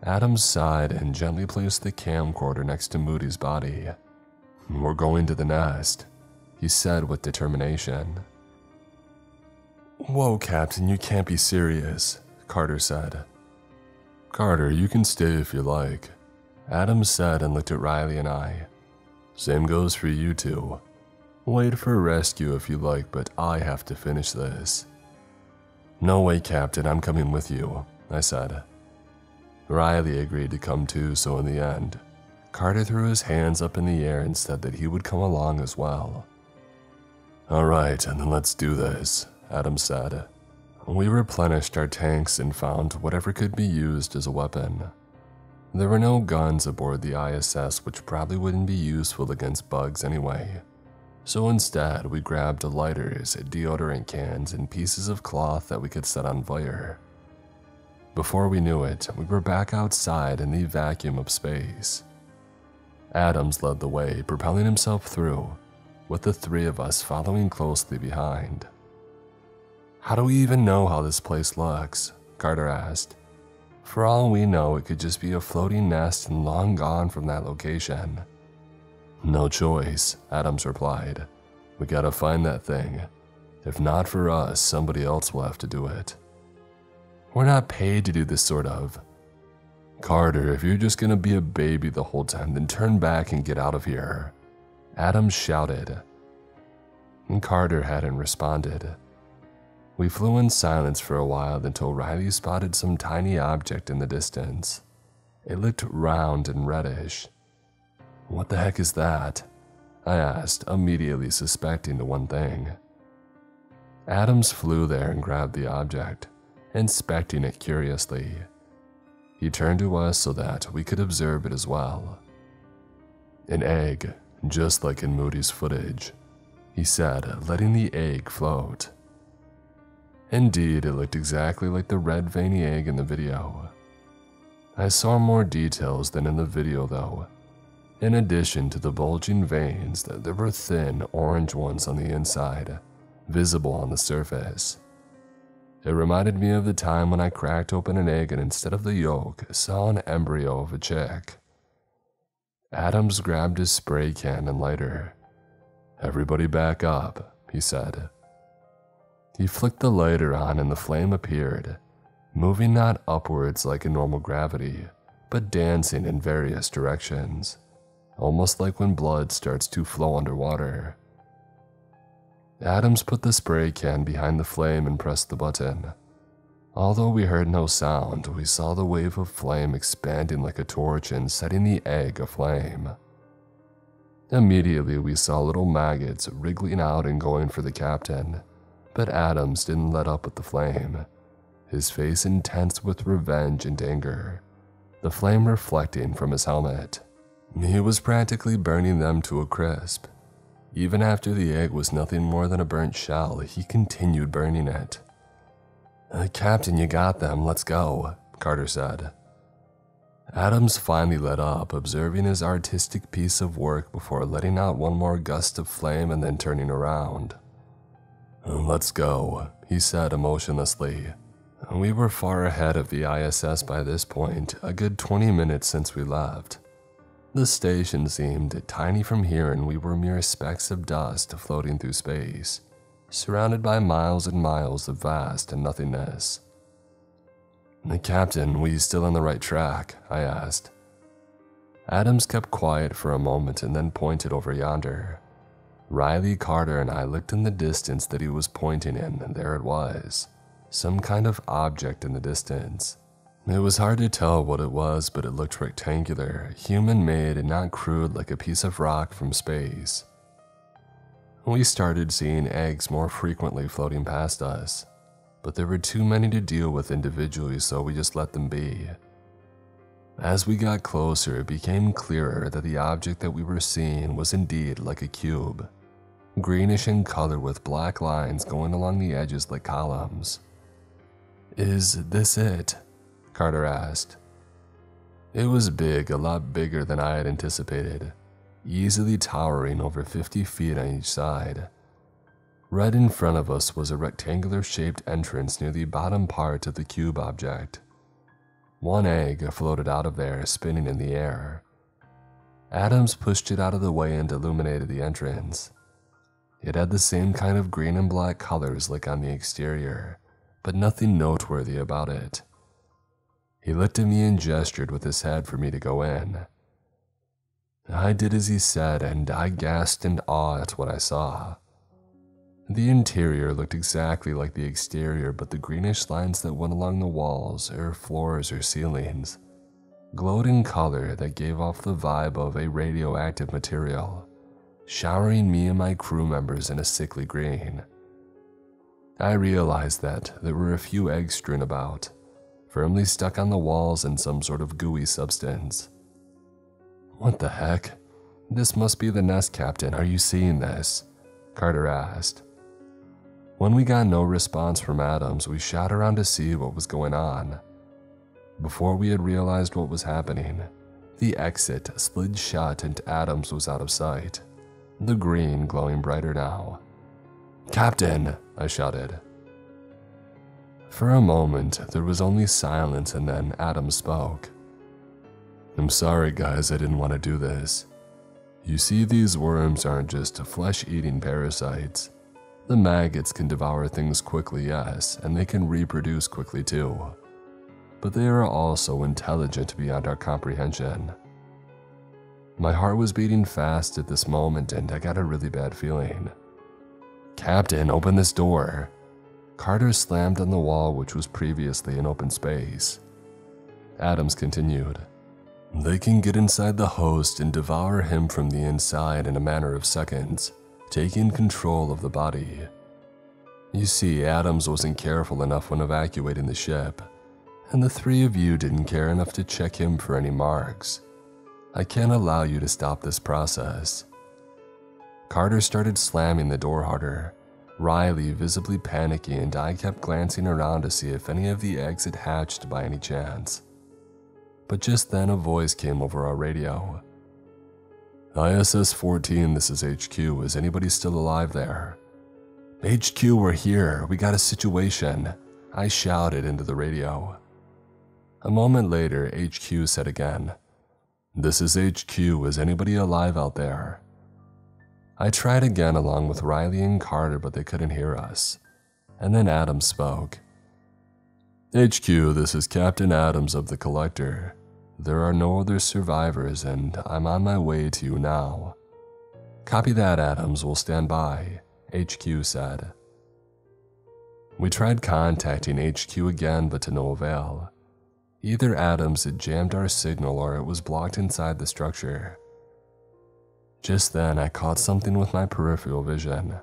Adams sighed and gently placed the camcorder next to Moody's body. "We're going to the nest," he said with determination. "Whoa, Captain, you can't be serious," Carter said. "Carter, you can stay if you like," Adams said and looked at Riley and I. "Same goes for you two. Wait for rescue if you like, but I have to finish this." "No way, Captain, I'm coming with you," I said. Riley agreed to come too, so in the end, Carter threw his hands up in the air and said that he would come along as well. Alright, and then let's do this, Adams said. We replenished our tanks and found whatever could be used as a weapon. There were no guns aboard the I S S, which probably wouldn't be useful against bugs anyway. So instead, we grabbed lighters, deodorant cans, and pieces of cloth that we could set on fire. Before we knew it, we were back outside in the vacuum of space. Adams led the way, propelling himself through, with the three of us following closely behind. How do we even know how this place looks? Carter asked. For all we know, it could just be a floating nest and long gone from that location. No choice, Adams replied. We gotta find that thing. If not for us, somebody else will have to do it. We're not paid to do this sort of. Carter, if you're just gonna be a baby the whole time, then turn back and get out of here, Adams shouted. And Carter hadn't responded. We flew in silence for a while until Riley spotted some tiny object in the distance. It looked round and reddish. What the heck is that? I asked, immediately suspecting the one thing. Adams flew there and grabbed the object, inspecting it curiously. He turned to us so that we could observe it as well. An egg, just like in Moody's footage, he said, letting the egg float. Indeed, it looked exactly like the red veiny egg in the video. I saw more details than in the video though. In addition to the bulging veins, there were thin orange ones on the inside, visible on the surface. It reminded me of the time when I cracked open an egg and instead of the yolk, saw an embryo of a chick. Adams grabbed his spray can and lighter. "Everybody back up," he said. He flicked the lighter on and the flame appeared, moving not upwards like in normal gravity, but dancing in various directions, almost like when blood starts to flow underwater. Adams put the spray can behind the flame and pressed the button. Although we heard no sound, we saw the wave of flame expanding like a torch and setting the egg aflame. Immediately we saw little maggots wriggling out and going for the captain. But Adams didn't let up with the flame, his face intense with revenge and anger, the flame reflecting from his helmet. He was practically burning them to a crisp. Even after the egg was nothing more than a burnt shell, he continued burning it. Uh, Captain, you got them, let's go, Carter said. Adams finally let up, observing his artistic piece of work before letting out one more gust of flame and then turning around. Let's go, he said emotionlessly. We were far ahead of the I S S by this point, a good twenty minutes since we left. The station seemed tiny from here and we were mere specks of dust floating through space, surrounded by miles and miles of vast and nothingness. Captain, we still on the right track? I asked. Adams kept quiet for a moment and then pointed over yonder. Riley, Carter, and I looked in the distance that he was pointing in, and there it was, some kind of object in the distance. It was hard to tell what it was, but it looked rectangular, human-made and not crude like a piece of rock from space. We started seeing eggs more frequently floating past us, but there were too many to deal with individually, so we just let them be. As we got closer, it became clearer that the object that we were seeing was indeed like a cube, greenish in color with black lines going along the edges like columns. Is this it? Carter asked. It was big, a lot bigger than I had anticipated, easily towering over fifty feet on each side. Right in front of us was a rectangular shaped entrance near the bottom part of the cube object. One egg floated out of there, spinning in the air. Adams pushed it out of the way and illuminated the entrance. It had the same kind of green and black colors like on the exterior, but nothing noteworthy about it. He looked at me and gestured with his head for me to go in. I did as he said, and I gasped in awe at what I saw. The interior looked exactly like the exterior, but the greenish lines that went along the walls or floors or ceilings glowed in color that gave off the vibe of a radioactive material, showering me and my crew members in a sickly green. I realized that there were a few eggs strewn about, firmly stuck on the walls in some sort of gooey substance. What the heck? This must be the nest, Captain. Are you seeing this? Carter asked. When we got no response from Adams, we shot around to see what was going on. Before we had realized what was happening, the exit slid shut and Adams was out of sight, the green glowing brighter now. "Captain!" I shouted. For a moment, there was only silence, and then Adams spoke. "I'm sorry, guys, I didn't want to do this. You see, these worms aren't just flesh-eating parasites. The maggots can devour things quickly, yes, and they can reproduce quickly too. But they are also intelligent beyond our comprehension." My heart was beating fast at this moment, and I got a really bad feeling. "Captain, open this door." Carter slammed on the wall, which was previously an open space. Adams continued. "They can get inside the host and devour him from the inside in a matter of seconds, taking control of the body." You see, Adams wasn't careful enough when evacuating the ship, and the three of you didn't care enough to check him for any marks. I can't allow you to stop this process. Carter started slamming the door harder, Riley visibly panicky, and I kept glancing around to see if any of the eggs had hatched by any chance. But just then a voice came over our radio. I S S fourteen, this is H Q. Is anybody still alive there?" "H Q, we're here. We got a situation," I shouted into the radio. A moment later, H Q said again, "This is H Q. Is anybody alive out there?" I tried again along with Riley and Carter, but they couldn't hear us. And then Adams spoke. "H Q, this is Captain Adams of the Collector. There are no other survivors, and I'm on my way to you now." "Copy that, Adams. We'll stand by," H Q said. We tried contacting H Q again, but to no avail. Either Adams had jammed our signal or it was blocked inside the structure. Just then, I caught something with my peripheral vision.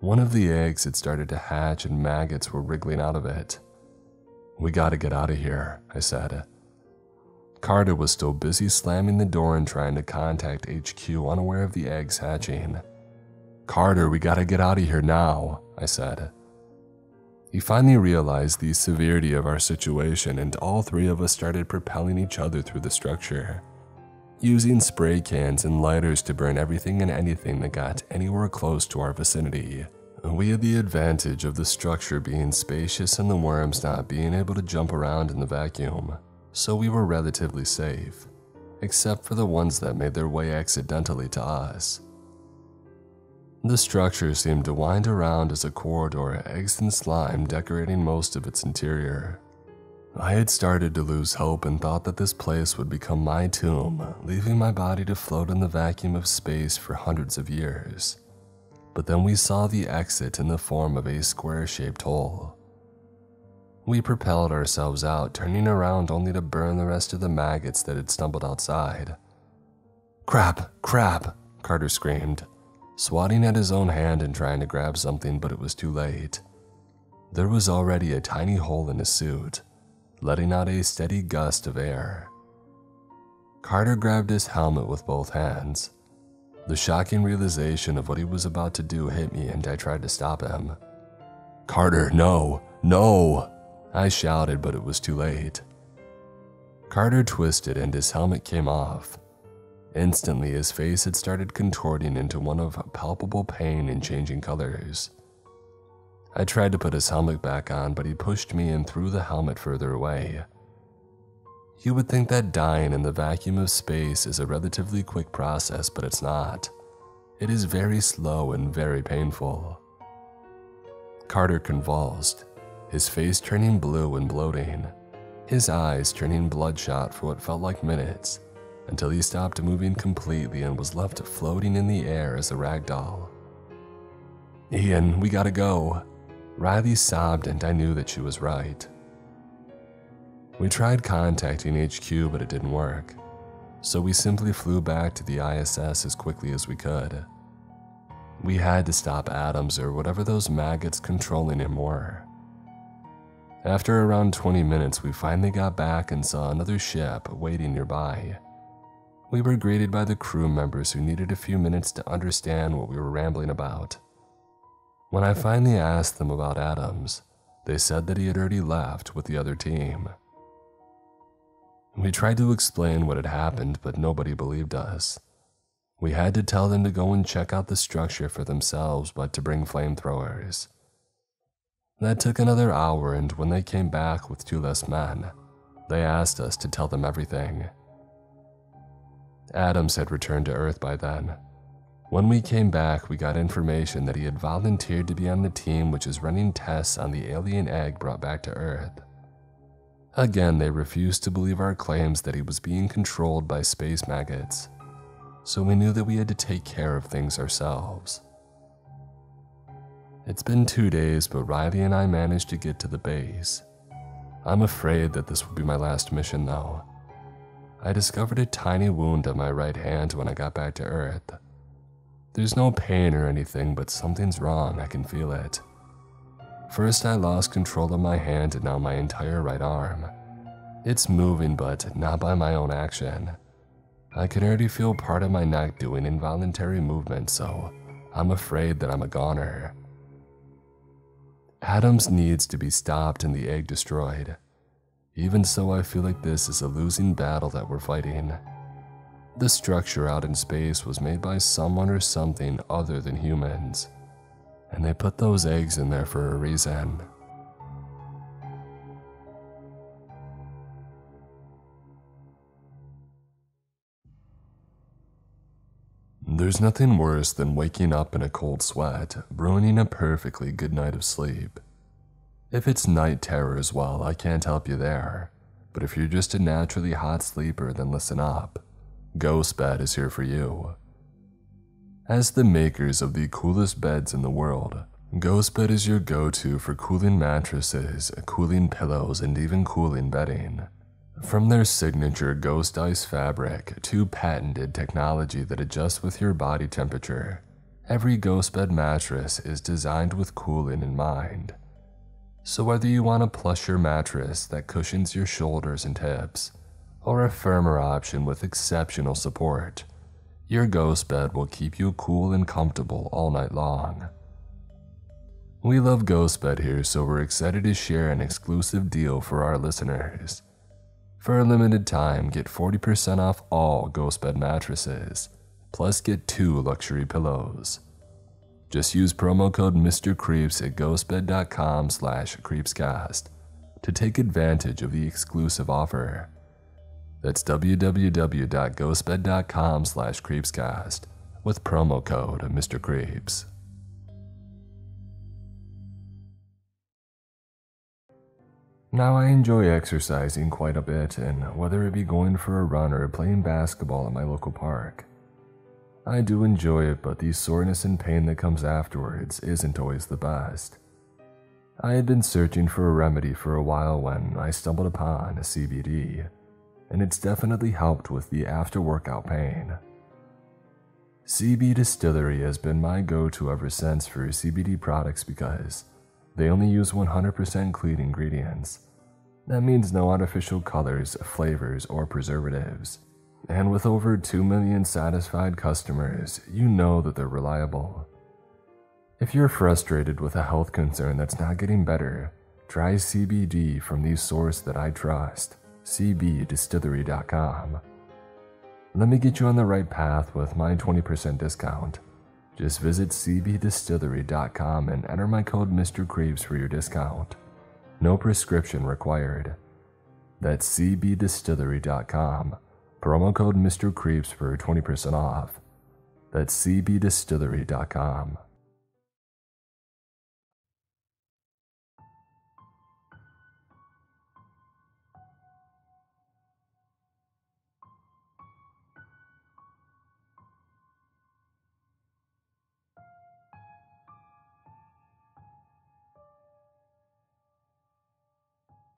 One of the eggs had started to hatch and maggots were wriggling out of it. "We gotta get out of here," I said. Carter was still busy slamming the door and trying to contact H Q, unaware of the eggs hatching. "Carter, we gotta get out of here now," I said. He finally realized the severity of our situation, and all three of us started propelling each other through the structure, using spray cans and lighters to burn everything and anything that got anywhere close to our vicinity. We had the advantage of the structure being spacious and the worms not being able to jump around in the vacuum, so we were relatively safe, except for the ones that made their way accidentally to us. The structure seemed to wind around as a corridor, eggs and slime decorating most of its interior. I had started to lose hope and thought that this place would become my tomb, leaving my body to float in the vacuum of space for hundreds of years. But then we saw the exit in the form of a square-shaped hole. We propelled ourselves out, turning around only to burn the rest of the maggots that had stumbled outside. "Crap! Crap!" Carter screamed, swatting at his own hand and trying to grab something, but it was too late. There was already a tiny hole in his suit, letting out a steady gust of air. Carter grabbed his helmet with both hands. The shocking realization of what he was about to do hit me, and I tried to stop him. "Carter, no, no!" I shouted, but it was too late. Carter twisted and his helmet came off. Instantly, his face had started contorting into one of palpable pain and changing colors. I tried to put his helmet back on, but he pushed me and threw the helmet further away. You would think that dying in the vacuum of space is a relatively quick process, but it's not. It is very slow and very painful. Carter convulsed, his face turning blue and bloating, his eyes turning bloodshot for what felt like minutes, until he stopped moving completely and was left floating in the air as a ragdoll. "Ian, we gotta go." Riley sobbed, and I knew that she was right. We tried contacting H Q, but it didn't work, so we simply flew back to the I S S as quickly as we could. We had to stop Adams or whatever those maggots controlling him were. After around twenty minutes, we finally got back and saw another ship waiting nearby. We were greeted by the crew members who needed a few minutes to understand what we were rambling about. When I finally asked them about Adams, they said that he had already left with the other team. We tried to explain what had happened, but nobody believed us. We had to tell them to go and check out the structure for themselves, but to bring flamethrowers. That took another hour, and when they came back with two less men, they asked us to tell them everything. Adams had returned to Earth by then. When we came back, we got information that he had volunteered to be on the team which is running tests on the alien egg brought back to Earth. Again, they refused to believe our claims that he was being controlled by space maggots, so we knew that we had to take care of things ourselves. It's been two days, but Riley and I managed to get to the base. I'm afraid that this will be my last mission, though. I discovered a tiny wound on my right hand when I got back to Earth. There's no pain or anything, but something's wrong, I can feel it. First I lost control of my hand and now my entire right arm. It's moving, but not by my own action. I can already feel part of my neck doing involuntary movements, so I'm afraid that I'm a goner. Adams needs to be stopped and the egg destroyed. Even so, I feel like this is a losing battle that we're fighting. The structure out in space was made by someone or something other than humans, and they put those eggs in there for a reason. There's nothing worse than waking up in a cold sweat, ruining a perfectly good night of sleep. If it's night terror as well, I can't help you there, but if you're just a naturally hot sleeper, then listen up. GhostBed is here for you. As the makers of the coolest beds in the world, GhostBed is your go-to for cooling mattresses, cooling pillows, and even cooling bedding. From their signature ghost ice fabric to patented technology that adjusts with your body temperature, every GhostBed mattress is designed with cooling in mind. So whether you want a plusher mattress that cushions your shoulders and hips, or a firmer option with exceptional support, your GhostBed will keep you cool and comfortable all night long. We love GhostBed here, so we're excited to share an exclusive deal for our listeners. For a limited time, get forty percent off all GhostBed mattresses, plus get two luxury pillows. Just use promo code Mister Creeps at ghostbed.com slash creepscast to take advantage of the exclusive offer. That's www.ghostbed.com slash creepscast with promo code Mister Creeps. Now I enjoy exercising quite a bit, and whether it be going for a run or playing basketball at my local park, I do enjoy it, but the soreness and pain that comes afterwards isn't always the best. I had been searching for a remedy for a while when I stumbled upon a C B D, and it's definitely helped with the after-workout pain. CBDistillery has been my go-to ever since for C B D products because they only use one hundred percent clean ingredients. That means no artificial colors, flavors, or preservatives. And with over two million satisfied customers, you know that they're reliable. If you're frustrated with a health concern that's not getting better, try C B D from the source that I trust, C B distillery dot com. Let me get you on the right path with my twenty percent discount. Just visit C B distillery dot com and enter my code Mister Creeps for your discount. No prescription required. That's C B distillery dot com. Promo code Mister Creeps for twenty percent off. That's C B distillery dot com.